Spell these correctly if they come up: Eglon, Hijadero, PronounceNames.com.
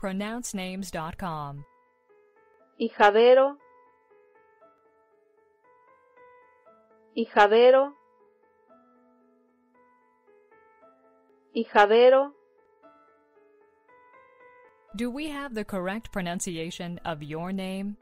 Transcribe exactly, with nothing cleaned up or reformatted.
Pronounce Names dot com. Hijadero, Hijadero, Hijadero. Do we have the correct pronunciation of your name?